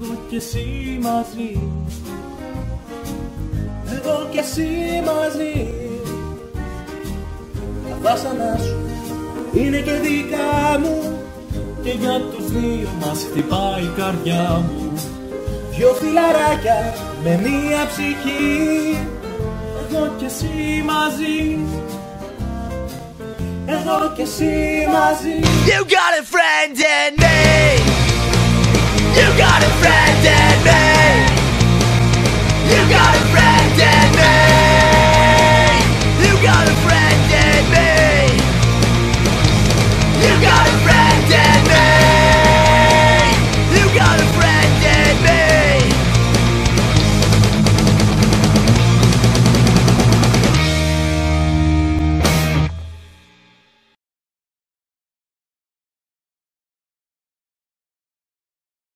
Go que si más ni, go que si más ni, τα βάσανα σου είναι και δικά μου και για τους δύο μας χτυπάει η καρδιά μου. Δυο φιλαράκια με μία ψυχή, εγώ και εσύ μαζί, εγώ και εσύ μαζί. You got a friend in me, you got a friend in me, you got a friend.